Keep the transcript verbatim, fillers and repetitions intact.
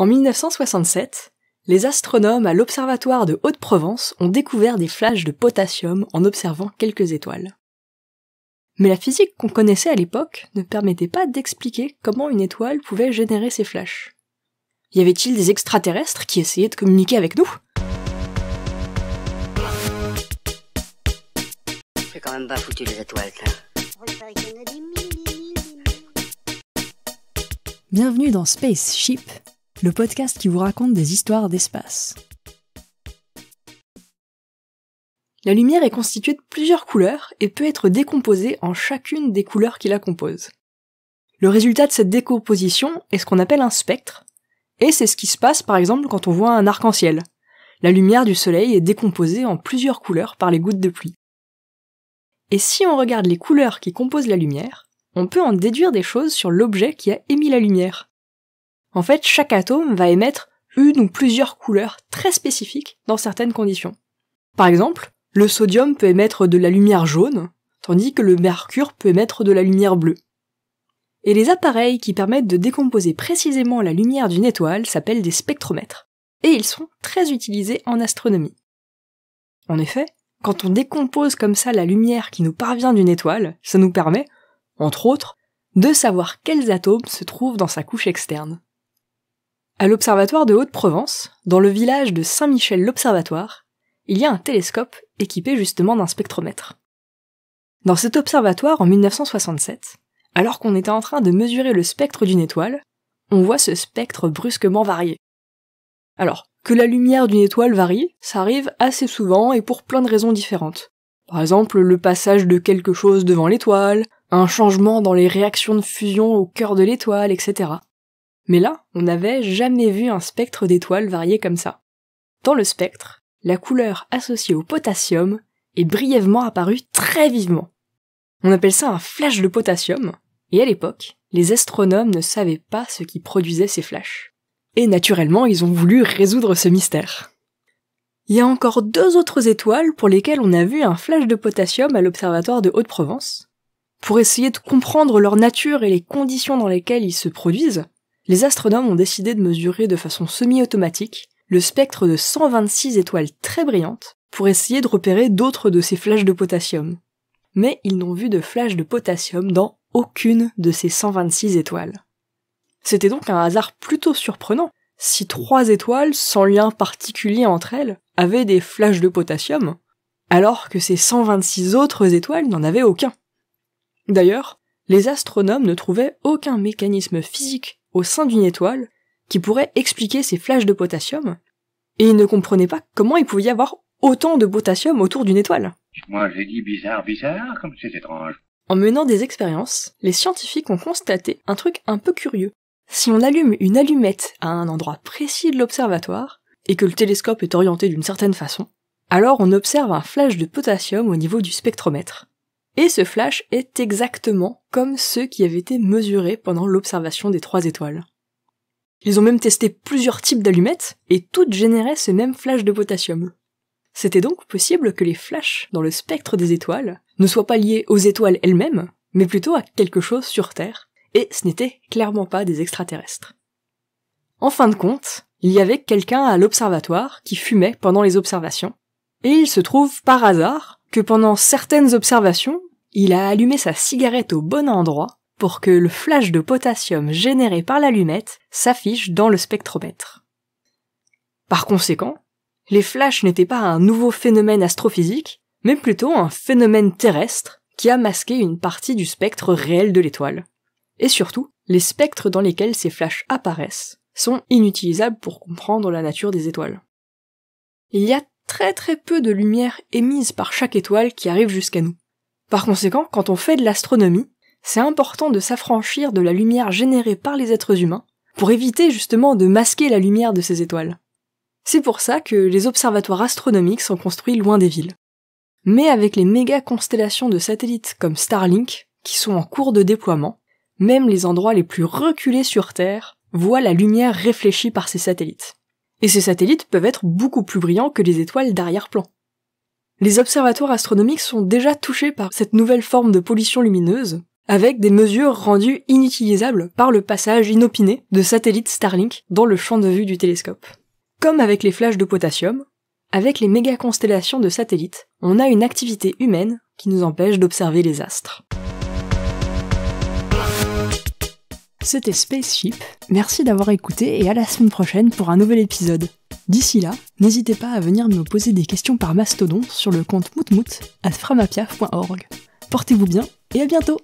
En mille neuf cent soixante-sept, les astronomes à l'Observatoire de Haute-Provence ont découvert des flashs de potassium en observant quelques étoiles. Mais la physique qu'on connaissait à l'époque ne permettait pas d'expliquer comment une étoile pouvait générer ces flashs. Y avait-il des extraterrestres qui essayaient de communiquer avec nous? C'est quand même pas foutu les étoiles, ça. Bienvenue dans SpaceShip, le podcast qui vous raconte des histoires d'espace. La lumière est constituée de plusieurs couleurs et peut être décomposée en chacune des couleurs qui la composent. Le résultat de cette décomposition est ce qu'on appelle un spectre, et c'est ce qui se passe par exemple quand on voit un arc-en-ciel. La lumière du soleil est décomposée en plusieurs couleurs par les gouttes de pluie. Et si on regarde les couleurs qui composent la lumière, on peut en déduire des choses sur l'objet qui a émis la lumière. En fait, chaque atome va émettre une ou plusieurs couleurs très spécifiques dans certaines conditions. Par exemple, le sodium peut émettre de la lumière jaune, tandis que le mercure peut émettre de la lumière bleue. Et les appareils qui permettent de décomposer précisément la lumière d'une étoile s'appellent des spectromètres, et ils sont très utilisés en astronomie. En effet, quand on décompose comme ça la lumière qui nous parvient d'une étoile, ça nous permet, entre autres, de savoir quels atomes se trouvent dans sa couche externe. À l'Observatoire de Haute-Provence, dans le village de Saint-Michel-l'Observatoire, il y a un télescope équipé justement d'un spectromètre. Dans cet observatoire en mille neuf cent soixante-sept, alors qu'on était en train de mesurer le spectre d'une étoile, on voit ce spectre brusquement varier. Alors, que la lumière d'une étoile varie, ça arrive assez souvent et pour plein de raisons différentes. Par exemple, le passage de quelque chose devant l'étoile, un changement dans les réactions de fusion au cœur de l'étoile, et cetera. Mais là, on n'avait jamais vu un spectre d'étoiles varier comme ça. Dans le spectre, la couleur associée au potassium est brièvement apparue très vivement. On appelle ça un flash de potassium, et à l'époque, les astronomes ne savaient pas ce qui produisait ces flashs. Et naturellement, ils ont voulu résoudre ce mystère. Il y a encore deux autres étoiles pour lesquelles on a vu un flash de potassium à l'Observatoire de Haute-Provence. Pour essayer de comprendre leur nature et les conditions dans lesquelles ils se produisent, les astronomes ont décidé de mesurer de façon semi-automatique le spectre de cent vingt-six étoiles très brillantes pour essayer de repérer d'autres de ces flashs de potassium. Mais ils n'ont vu de flash de potassium dans aucune de ces cent vingt-six étoiles. C'était donc un hasard plutôt surprenant si trois étoiles sans lien particulier entre elles avaient des flashs de potassium, alors que ces cent vingt-six autres étoiles n'en avaient aucun. D'ailleurs, les astronomes ne trouvaient aucun mécanisme physique au sein d'une étoile qui pourrait expliquer ces flashs de potassium, et ils ne comprenaient pas comment il pouvait y avoir autant de potassium autour d'une étoile. Moi j'ai dit bizarre, bizarre, comme c'est étrange. En menant des expériences, les scientifiques ont constaté un truc un peu curieux. Si on allume une allumette à un endroit précis de l'observatoire, et que le télescope est orienté d'une certaine façon, alors on observe un flash de potassium au niveau du spectromètre. Et ce flash est exactement comme ceux qui avaient été mesurés pendant l'observation des trois étoiles. Ils ont même testé plusieurs types d'allumettes, et toutes généraient ce même flash de potassium. C'était donc possible que les flashs dans le spectre des étoiles ne soient pas liés aux étoiles elles-mêmes, mais plutôt à quelque chose sur Terre, et ce n'étaient clairement pas des extraterrestres. En fin de compte, il y avait quelqu'un à l'observatoire qui fumait pendant les observations, et il se trouve par hasard que pendant certaines observations, il a allumé sa cigarette au bon endroit, pour que le flash de potassium généré par l'allumette s'affiche dans le spectromètre. Par conséquent, les flashs n'étaient pas un nouveau phénomène astrophysique, mais plutôt un phénomène terrestre qui a masqué une partie du spectre réel de l'étoile. Et surtout, les spectres dans lesquels ces flashs apparaissent sont inutilisables pour comprendre la nature des étoiles. Il y a très très peu de lumière émise par chaque étoile qui arrive jusqu'à nous. Par conséquent, quand on fait de l'astronomie, c'est important de s'affranchir de la lumière générée par les êtres humains pour éviter justement de masquer la lumière de ces étoiles. C'est pour ça que les observatoires astronomiques sont construits loin des villes. Mais avec les méga constellations de satellites comme Starlink, qui sont en cours de déploiement, même les endroits les plus reculés sur Terre voient la lumière réfléchie par ces satellites. Et ces satellites peuvent être beaucoup plus brillants que les étoiles d'arrière-plan. Les observatoires astronomiques sont déjà touchés par cette nouvelle forme de pollution lumineuse, avec des mesures rendues inutilisables par le passage inopiné de satellites Starlink dans le champ de vue du télescope. Comme avec les flashs de potassium, avec les méga-constellations de satellites, on a une activité humaine qui nous empêche d'observer les astres. C'était SpaceShip, merci d'avoir écouté et à la semaine prochaine pour un nouvel épisode. D'ici là, n'hésitez pas à venir me poser des questions par mastodon sur le compte moutmout arobase framapiaf point org. Portez-vous bien et à bientôt!